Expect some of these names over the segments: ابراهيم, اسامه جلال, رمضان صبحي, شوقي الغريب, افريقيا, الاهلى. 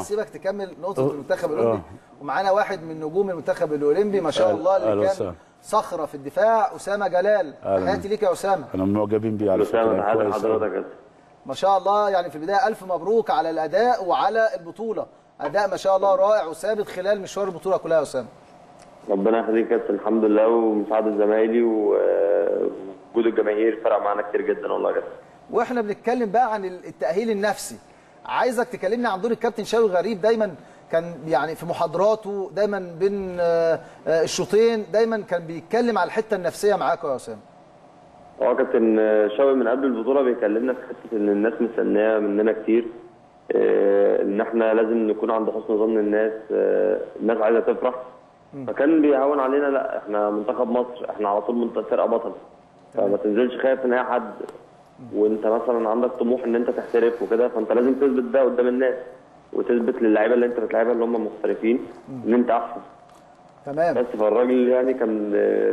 سيبك تكمل نقطة المنتخب الأولمبي. ومعانا واحد من نجوم المنتخب الأولمبي ما شاء الله اللي كان صخرة في الدفاع، اسامه جلال. تحياتي ليك يا اسامه. انا معجبين بيه على فكرة، كويس حضرتك ما شاء الله. يعني في البداية ألف مبروك على الأداء وعلى البطولة، أداء ما شاء الله رائع وثابت خلال مشوار البطولة كلها يا اسامه. ربنا يخليك يا كابتن، الحمد لله ومساعدة زمايلي ووجود الجماهير فرق معانا كتير جدا والله يا كابتن. واحنا بنتكلم بقى عن التأهيل النفسي، عايزك تكلمني عن دور الكابتن شوقي الغريب. دايما كان يعني في محاضراته دايما بين الشوطين دايما كان بيتكلم على الحته النفسيه معاك يا اسامه. كابتن شوقي من قبل البطوله بيكلمنا في حته ان الناس مستنيه مننا كتير، ان احنا لازم نكون عند حسن ظن الناس، الناس عايزه تفرح، فكان بيعاون علينا لا احنا منتخب مصر، احنا على طول فرقه بطل، فما تنزلش خايف من اي حد، وانت مثلا عندك طموح ان انت تحترف وكده، فانت لازم تثبت ده قدام الناس وتثبت للعيبه اللي انت بتلعبها اللي هم محترفين ان انت احسن. تمام. بس فالراجل يعني كان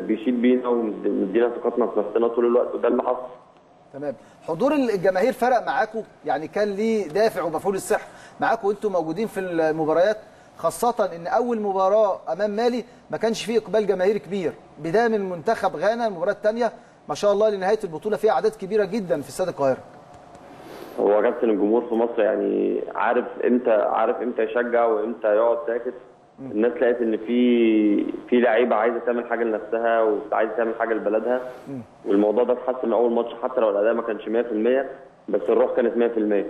بيشيد بينا ومدينا ثقتنا في نفسنا طول الوقت، وده اللي حصل. تمام. حضور الجماهير فرق معاكم، يعني كان ليه دافع ومفعول السحر معاكم وانتم موجودين في المباريات، خاصه ان اول مباراه امام مالي ما كانش فيه اقبال جماهيري كبير، بدايه من منتخب غانا المباراه الثانيه ما شاء الله لنهايه البطوله فيها اعداد كبيره جدا في استاد القاهره. هو كابتن الجمهور في مصر يعني عارف امتى يشجع وامتى يقعد ساكت. الناس لقت ان في لعيبه عايزه تعمل حاجه لنفسها وعايزه تعمل حاجه لبلدها، والموضوع ده اتحسن من اول ماتش، حتى لو الاداء ما كانش 100% بس الروح كانت 100%.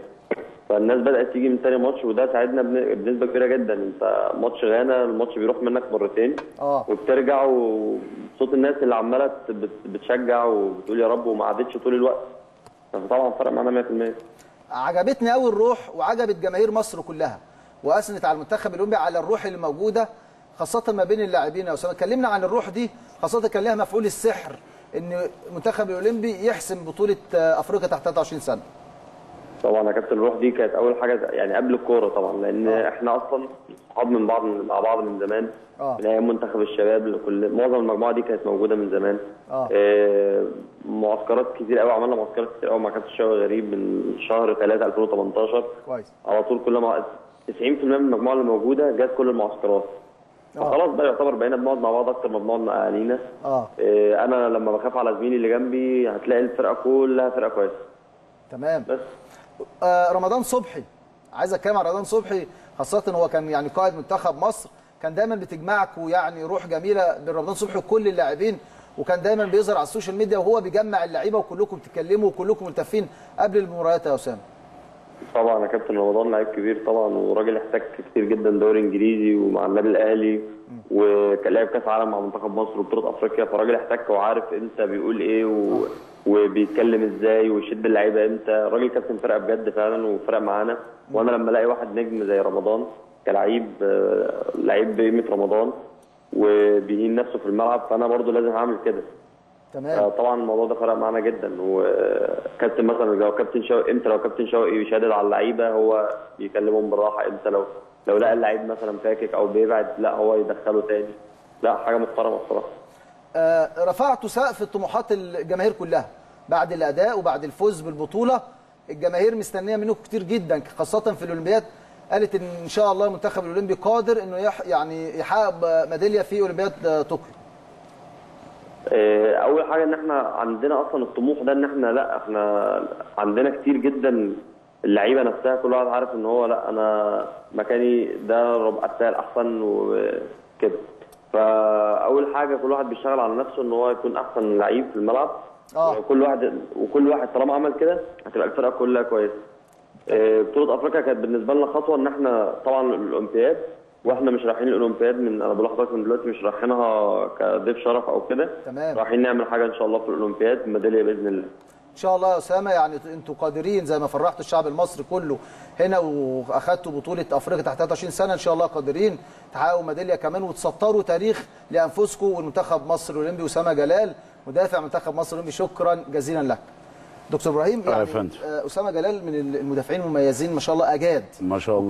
فالناس بدات تيجي من ثاني ماتش، وده ساعدنا بنسبه كبيره جدا. انت ماتش غانا الماتش بيروح منك مرتين وبترجع وصوت الناس اللي عماله بتشجع وبتقول يا رب وما عادتش طول الوقت، فطبعا فرق معانا 100%. عجبتني قوي الروح وعجبت جماهير مصر كلها، واثنت على المنتخب الاولمبي على الروح اللي موجوده خاصه ما بين اللاعبين يا اسامه. كلمنا عن الروح دي، خاصه كان لها مفعول السحر ان المنتخب الاولمبي يحسم بطوله افريقيا تحت 23 سنه. طبعا يا كابتن الروح دي كانت اول حاجه يعني قبل الكوره طبعا، لان احنا اصلا صحاب من بعض مع بعض من زمان، من ايام منتخب الشباب، معظم المجموعه دي كانت موجوده من زمان. معسكرات كتير قوي، عملنا معسكرات كتير قوي مع كابتن شوقي الغريب من شهر 3 2018 كويس. على طول كل ما 90% من المجموعه اللي موجوده جت كل المعسكرات، فخلاص بقى يعتبر بقينا بنقعد مع بعض اكتر ما بنقعد مع اهالينا. انا لما بخاف على زميلي اللي جنبي هتلاقي الفرقه كلها فرقه كويسه. تمام. بس رمضان صبحي، عايز اتكلم عن رمضان صبحي، خاصه هو كان يعني قائد منتخب مصر، كان دايما بتجمعكم يعني روح جميله بين رمضان صبحي وكل اللاعبين، وكان دايما بيظهر على السوشيال ميديا وهو بيجمع اللعيبه وكلكم بتتكلموا وكلكم ملتفين قبل المباريات يا اسامه. طبعا يا كابتن رمضان لعيب كبير طبعا، وراجل احتك كتير جدا دوري انجليزي ومع النادي الاهلي، وكان لاعب كاس عالم مع منتخب مصر وبطوله افريقيا، فراجل احتك وعارف امتى بيقول ايه وبيتكلم ازاي ويشد اللعيبه امتى. الراجل كابتن فرقه بجد فعلا وفرق معانا، وانا لما الاقي واحد نجم زي رمضان كلاعب، لعيب بقيمه رمضان وبيهين نفسه في الملعب، فانا برضو لازم اعمل كده. تمام. طبعا الموضوع ده فرق معانا جدا. وكابتن مثلا لو كابتن شوقي امتى، لو كابتن شوقي بيشدد على اللعيبه هو بيكلمهم بالراحه امتى، لو لقى اللعيب مثلا فاكك او بيبعد لا هو يدخله تاني، لا حاجه محترمه بصراحه. رفعتوا سقف طموحات الجماهير كلها بعد الاداء وبعد الفوز بالبطوله، الجماهير مستنيه منكم كتير جدا خاصه في الاولمبياد، قالت ان شاء الله المنتخب الاولمبي قادر انه يعني يحقق ميداليه في اولمبياد طوكيو. اول حاجه ان احنا عندنا اصلا الطموح ده، ان احنا لا احنا عندنا كتير جدا، اللعيبه نفسها كل واحد عارف ان هو لا انا مكاني ده ربع الساعه الاحسن وكده، فاول حاجه كل واحد بيشتغل على نفسه ان هو يكون احسن لعيب في الملعب. وكل واحد طالما عمل كده هتبقى الفرقه كلها كويسه. بطوله افريقيا كانت بالنسبه لنا خطوه، ان احنا طبعا الاولمبياد واحنا مش رايحين الاولمبياد انا بقول لحضرتك من دلوقتي مش رايحينها كضيف شرف او كده. تمام. رايحين نعمل حاجه ان شاء الله في الاولمبياد، ميداليه باذن الله. ان شاء الله يا اسامه، يعني انتوا قادرين زي ما فرحتوا الشعب المصري كله هنا واخدتوا بطوله افريقيا تحت 23 سنه، ان شاء الله قادرين تحققوا ميداليه كمان وتسطروا تاريخ لانفسكم والمنتخب مصر الاولمبي. اسامه جلال مدافع منتخب مصر الاولمبي، شكرا جزيلا لك. دكتور ابراهيم، يعني اسامه جلال من المدافعين المميزين ما شاء الله، اجاد ما شاء الله.